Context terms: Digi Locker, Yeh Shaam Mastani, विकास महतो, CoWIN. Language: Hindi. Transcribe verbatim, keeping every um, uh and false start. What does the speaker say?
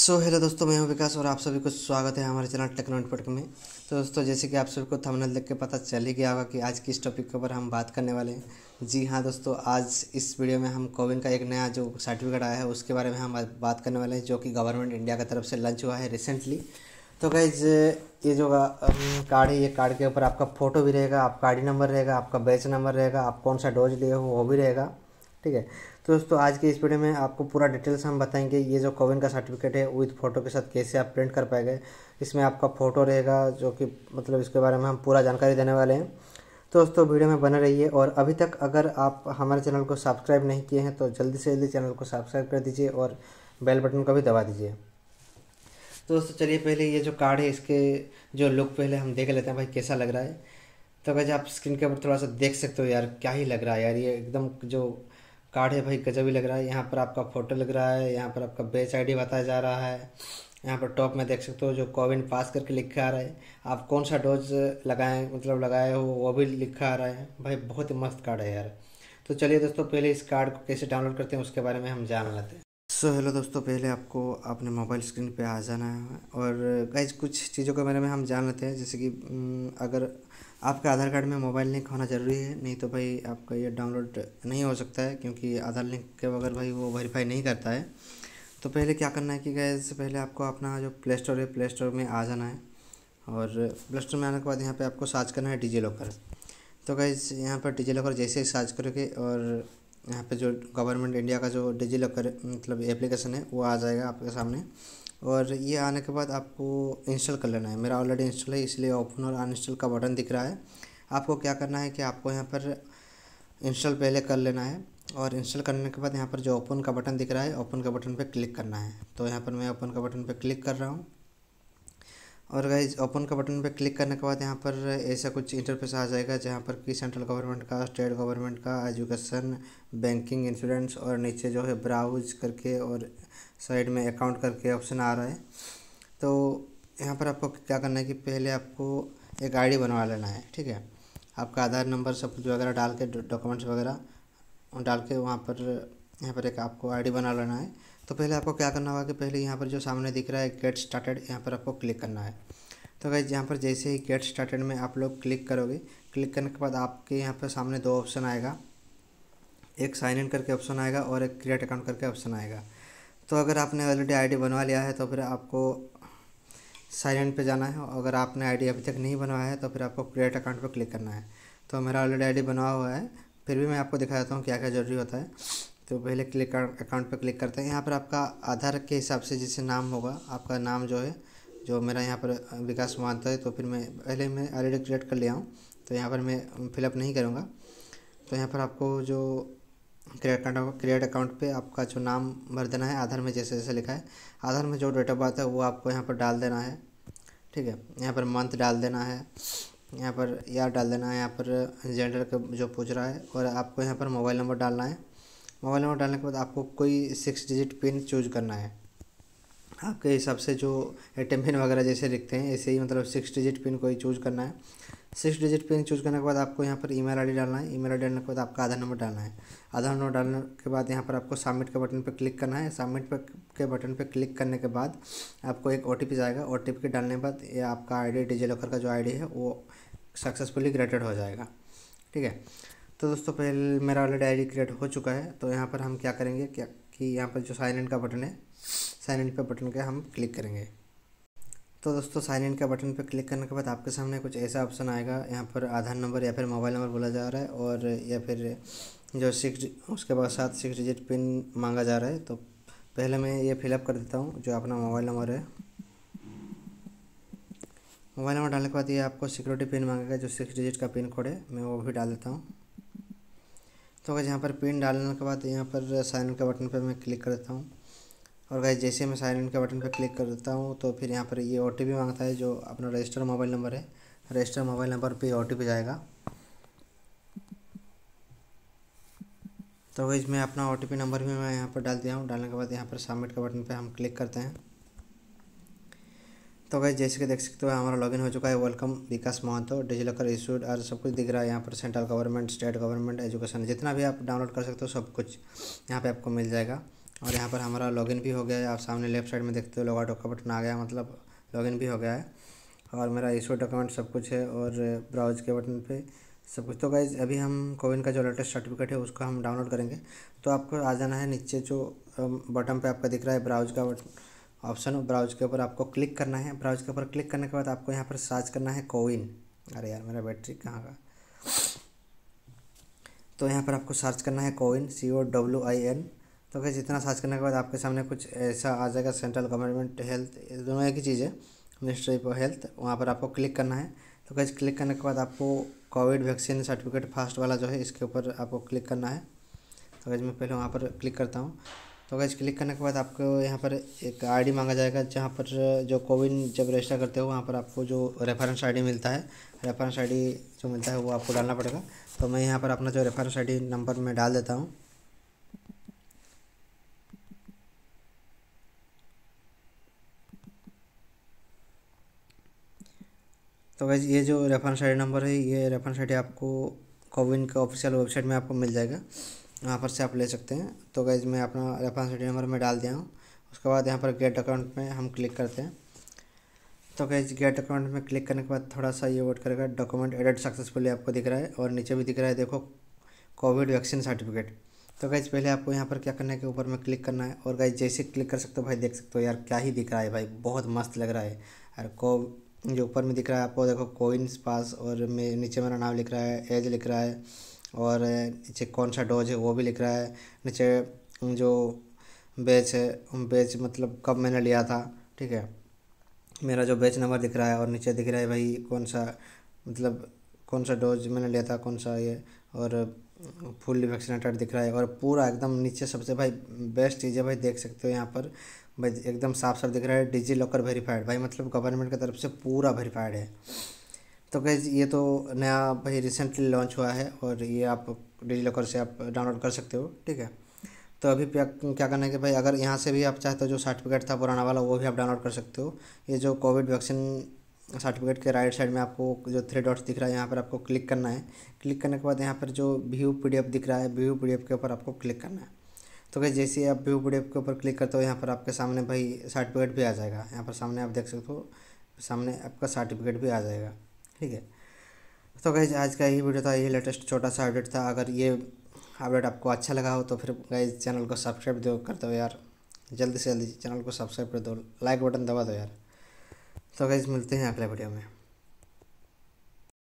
सो so, हेलो दोस्तों, मैं हूं विकास और आप सभी को स्वागत है हमारे चैनल टेक्नोट पटक में। तो दोस्तों, जैसे कि आप सभी को थंबनेल देख के पता चल ही गया होगा कि आज किस टॉपिक के ऊपर हम बात करने वाले हैं। जी हाँ दोस्तों, आज इस वीडियो में हम कोविन का एक नया जो सर्टिफिकेट आया है उसके बारे में हम बात करने वाले हैं, जो कि गवर्नमेंट इंडिया की तरफ से लॉन्च हुआ है रिसेंटली। तो गाइज ये जो कार्ड है, ये कार्ड के ऊपर आपका फ़ोटो भी रहेगा, आपका आई डी नंबर रहेगा, आपका बैच नंबर रहेगा, आप कौन सा डोज लिए हो वो भी रहेगा, ठीक है। तो दोस्तों, आज के इस वीडियो में आपको पूरा डिटेल्स हम बताएंगे। ये जो कोविन का सर्टिफिकेट है विद फ़ोटो के साथ कैसे आप प्रिंट कर पाएंगे, इसमें आपका फ़ोटो रहेगा, जो कि मतलब इसके बारे में हम पूरा जानकारी देने वाले हैं। तो दोस्तों, वीडियो में बने रहिए। और अभी तक अगर आप हमारे चैनल को सब्सक्राइब नहीं किए हैं तो जल्दी से जल्दी चैनल को सब्सक्राइब कर दीजिए और बेल बटन को भी दबा दीजिए। तो दोस्तों, चलिए पहले ये जो कार्ड है इसके जो लुक पहले हम देख लेते हैं भाई कैसा लग रहा है। तो अगर आप स्क्रीन के ऊपर थोड़ा सा देख सकते हो, यार क्या ही लग रहा है यार, ये एकदम जो कार्ड है भाई गजब ही लग रहा है। यहाँ पर आपका फ़ोटो लग रहा है, यहाँ पर आपका बैच आईडी बताया जा रहा है, यहाँ पर टॉप में देख सकते हो जो कोविन पास करके लिखा आ रहा है, आप कौन सा डोज लगाएं मतलब लगाए हो वो भी लिखा आ रहा है। भाई बहुत ही मस्त कार्ड है यार। तो चलिए दोस्तों, पहले इस कार्ड को कैसे डाउनलोड करते हैं उसके बारे में हम जान लेते हैं। सो हेलो दोस्तों, पहले आपको अपने मोबाइल स्क्रीन पर आ जाना है और गाइज कुछ चीज़ों के बारे में हम जान लेते हैं। जैसे कि अगर आपका आधार कार्ड में मोबाइल लिंक होना ज़रूरी है, नहीं तो भाई आपका ये डाउनलोड नहीं हो सकता है, क्योंकि आधार लिंक के बगैर भाई वो वेरीफाई नहीं करता है। तो पहले क्या करना है कि गाइस, पहले आपको अपना जो प्ले स्टोर है प्ले स्टोर में आ जाना है और प्ले स्टोर में आने के बाद यहाँ पे आपको सर्च करना है डिजी लॉकर। तो गाइस यहाँ पर डिजी लॉकर जैसे ही सर्च करोगे और यहाँ पर जो गवर्नमेंट इंडिया का जो डिजी लॉकर मतलब एप्लीकेशन है वो आ जाएगा आपके सामने। और ये आने के बाद आपको इंस्टॉल कर लेना है। मेरा ऑलरेडी इंस्टॉल है इसलिए ओपन और अनइंस्टॉल का बटन दिख रहा है। आपको क्या करना है कि आपको यहाँ पर इंस्टॉल पहले कर लेना है और इंस्टॉल करने के बाद यहाँ पर जो ओपन का बटन दिख रहा है ओपन का बटन पे क्लिक करना है। तो यहाँ पर मैं ओपन का बटन पे क्लिक कर रहा हूँ। और गाइज ओपन का बटन पे क्लिक करने के बाद यहाँ पर ऐसा कुछ इंटरफेस आ जाएगा, जहाँ पर कि सेंट्रल गवर्नमेंट का, स्टेट गवर्नमेंट का, एजुकेशन, बैंकिंग, इंश्योरेंस और नीचे जो है ब्राउज करके और साइड में अकाउंट करके ऑप्शन आ रहा है। तो यहाँ पर आपको क्या करना है कि पहले आपको एक आईडी बनवा लेना है, ठीक है। आपका आधार नंबर सब कुछ वगैरह डाल के, डॉक्यूमेंट्स वगैरह डाल के वहाँ पर यहाँ पर एक आपको आईडी बना लेना है। तो पहले आपको क्या करना होगा कि पहले यहाँ पर जो सामने दिख रहा है गेट स्टार्टेड, यहाँ पर आपको क्लिक करना है। तो गाइस यहाँ पर जैसे ही गेट स्टार्टेड में आप लोग क्लिक करोगे, क्लिक करने के बाद आपके यहाँ पर सामने दो ऑप्शन आएगा, एक साइन इन करके ऑप्शन आएगा और एक क्रिएट अकाउंट करके ऑप्शन आएगा। तो अगर आपने ऑलरेडी आईडी बनवा लिया है तो फिर आपको साइन इन पे जाना है। अगर आपने आईडी अभी तक नहीं बनवाया है तो फिर आपको क्रिएट अकाउंट पर क्लिक करना है। तो मेरा ऑलरेडी आईडी बनवा हुआ है, फिर भी मैं आपको दिखा देता हूँ क्या क्या जरूरी होता है। तो पहले क्लिक अकाउंट पर क्लिक करते हैं। यहाँ पर आपका आधार के हिसाब से जैसे नाम होगा, आपका नाम जो है, जो मेरा यहाँ पर विकास मानता है, तो फिर मैं पहले मैं ऑलरेडी क्रिएट कर लिया हूँ तो यहाँ पर मैं फिलअप नहीं करूँगा। तो यहाँ पर आपको जो क्रिएट अकाउंट क्रिएट अकाउंट पे आपका जो नाम भर देना है, आधार में जैसे जैसे लिखा है, आधार में जो डेट ऑफ बर्थ है वो आपको यहाँ पर डाल देना है, ठीक है। यहाँ पर मंथ डाल देना है, यहाँ पर ईयर डाल देना है, यहाँ पर जेंडर का जो पूछ रहा है, और आपको यहाँ पर मोबाइल नंबर डालना है। मोबाइल नंबर डालने के बाद आपको कोई सिक्स डिजिट पिन चूज करना है। आपके हिसाब से जो एटीएम पिन वगैरह जैसे लिखते हैं ऐसे ही मतलब सिक्स डिजिट पिन कोई चूज करना है। सिक्स डिजिट पिन चूज करने के बाद आपको यहाँ पर ईमेल आईडी डालना है। ईमेल आईडी डालने के बाद आपका आधार नंबर डालना है। आधार नंबर डालने के बाद यहाँ पर आपको सबमिट के बटन पर क्लिक करना है। सबमिट पर के बटन पर क्लिक करने के बाद आपको एक ओटीपी जाएगा। ओटीपी डालने के बाद ये आपका आईडी डिजी लॉकर का जो आईडी है वो सक्सेसफुली क्रिएटेड हो जाएगा, ठीक है। तो दोस्तों, पहले मेरा ऑलरेडी आईडी क्रिएट हो चुका है। तो यहाँ पर हम क्या करेंगे क्या कि यहाँ पर जो साइन इन का बटन है, साइन इन पे बटन के हम क्लिक करेंगे। तो दोस्तों, साइन इन का बटन पे क्लिक करने के बाद आपके सामने कुछ ऐसा ऑप्शन आएगा, यहाँ पर आधार नंबर या फिर मोबाइल नंबर बोला जा रहा है और या फिर जो सिक्स उसके बाद सात सिक्स डिजिट पिन मांगा जा रहा है। तो पहले मैं ये फिलअप कर देता हूँ जो अपना मोबाइल नंबर है। मोबाइल नंबर डालने के बाद ये आपको सिक्योरिटी पिन मांगेगा, जो सिक्स डिजिट का पिन कोड है, मैं वो भी डाल देता हूँ। तो गाइस यहाँ पर पिन डालने के बाद यहाँ पर साइन इन के बटन पर मैं क्लिक कर देता हूँ। और गाइस जैसे मैं साइन इन के बटन पर क्लिक कर देता हूँ तो फिर यहाँ पर ये ओ टी पी मांगता है, जो अपना रजिस्टर मोबाइल नंबर है, रजिस्टर मोबाइल नंबर पे ओ टी पी जाएगा। तो गाइस मैं अपना ओ टी पी नंबर भी मैं यहाँ पर डाल दिया हूँ। डालने के बाद यहाँ पर सबमिट के बटन पर हम क्लिक करते हैं। तो गाइस जैसे कि देख सकते हो हमारा लॉगिन हो चुका है। Welcome विकास महतो, DigiLocker issued और सब कुछ दिख रहा है। यहाँ पर central government, state government, education, जितना भी आप डाउनलोड कर सकते हो सब कुछ यहाँ पे आपको मिल जाएगा। और यहाँ पर हमारा लॉगिन भी हो गया है। आप सामने लेफ्ट साइड में देखते हो लॉग आउट का बटन आ गया, मतलब लॉगिन भी हो गया है और मेरा इशू डॉक्यूमेंट सब कुछ है और ब्राउज के बटन पे सब कुछ। तो गाइज अभी हम कोविन का जो लेटेस्ट सर्टिफिकेट है उसको हम डाउनलोड करेंगे। तो आपको आ जाना है नीचे जो बटन पे आपका दिख रहा है ब्राउज का ऑप्शन, ब्राउज के ऊपर आपको क्लिक करना है। ब्राउज के ऊपर क्लिक करने के बाद आपको यहाँ पर सर्च करना है कोविन। अरे यार मेरा बैटरी कहाँ का। तो यहाँ पर आपको सर्च करना है CoWIN C O W I N. तो गाइज इतना सर्च करने के बाद आपके सामने कुछ ऐसा आ जाएगा, सेंट्रल गवर्नमेंट हेल्थ, दोनों एक ही चीज़ है, मिनिस्ट्री ऑफ हेल्थ। वहाँ पर आपको क्लिक करना है। तो गाइज क्लिक करने के बाद आपको कोविड वैक्सीन सर्टिफिकेट फर्स्ट वाला जो है इसके ऊपर आपको क्लिक करना है। तो गाइज मैं पहले वहाँ पर क्लिक करता हूँ। तो गाइज क्लिक करने के बाद आपको यहाँ पर एक आईडी मांगा जाएगा, जहाँ पर जो कोविन जब रजिस्टर करते हो वहाँ पर आपको जो रेफरेंस आईडी मिलता है, रेफरेंस आईडी जो मिलता है वो आपको डालना पड़ेगा। तो मैं यहाँ पर अपना जो रेफरेंस आईडी नंबर में डाल देता हूँ। तो गाइज ये जो रेफरेंस आई डी नंबर है, ये रेफरेंस आई डी आपको कोविन का ऑफिशियल वेबसाइट में आपको मिल जाएगा, वहाँ पर से आप ले सकते हैं। तो गाइज मैं अपना रेफरेंस आई डी नंबर में डाल दिया हूँ। उसके बाद यहाँ पर गेट अकाउंट में हम क्लिक करते हैं। तो गाइज गेट अकाउंट में क्लिक करने के बाद थोड़ा सा ये वेट करेगा। डॉक्यूमेंट एडिट सक्सेसफुली आपको दिख रहा है और नीचे भी दिख रहा है देखो कोविड वैक्सीन सर्टिफिकेट। तो गाइज पहले आपको यहाँ पर क्या करना है कि ऊपर में क्लिक करना है। और गाइज जैसे क्लिक कर सकते हो भाई, देख सकते हो यार क्या ही दिख रहा है भाई, बहुत मस्त लग रहा है यार। को जो ऊपर में दिख रहा है आपको देखो कोविन पास, और मैं नीचे मेरा नाम लिख रहा है, एज लिख रहा है और नीचे कौन सा डोज है वो भी लिख रहा है। नीचे जो बैच है, बैच मतलब कब मैंने लिया था, ठीक है, मेरा जो बैच नंबर दिख रहा है। और नीचे दिख रहा है भाई कौन सा, मतलब कौन सा डोज मैंने लिया था, कौन सा ये, और फुल वैक्सीनेटेड दिख रहा है। और पूरा एकदम नीचे सबसे भाई बेस्ट चीज़ है भाई, देख सकते हो यहाँ पर भाई एकदम साफ साफ दिख रहा है डिजी लॉकर वेरीफाइड भाई, मतलब गवर्नमेंट की तरफ से पूरा वेरीफाइड है। तो गाइज ये तो नया भाई रिसेंटली लॉन्च हुआ है और ये आप डिजी लॉकर से आप डाउनलोड कर सकते हो, ठीक है। तो अभी क्या करना है कि भाई अगर यहाँ से भी आप चाहते हो जो सर्टिफिकेट था पुराना वाला वो भी आप डाउनलोड कर सकते हो। ये जो कोविड वैक्सीन सर्टिफिकेट के राइट साइड में आपको जो थ्री डॉट्स दिख रहा है यहाँ पर आपको क्लिक करना है। क्लिक करने के बाद यहाँ पर जो व्यू पीडीएफ दिख रहा है, व्यू पीडीएफ के ऊपर आपको क्लिक करना है। तो गाइस जैसे आप व्यू पीडीएफ के ऊपर क्लिक करते हो यहाँ पर आपके सामने भाई सर्टिफिकेट भी आ जाएगा। यहाँ पर सामने आप देख सकते हो, सामने आपका सर्टिफिकेट भी आ जाएगा, ठीक है। तो गाइस आज का यही वीडियो था, यही लेटेस्ट छोटा सा अपडेट था। अगर ये अपडेट आपको अच्छा लगा हो तो फिर गाइस चैनल को सब्सक्राइब कर दो यार, जल्दी से जल्दी चैनल को सब्सक्राइब कर दो, लाइक बटन दबा दो यार। तो गाइस मिलते हैं अगले वीडियो में।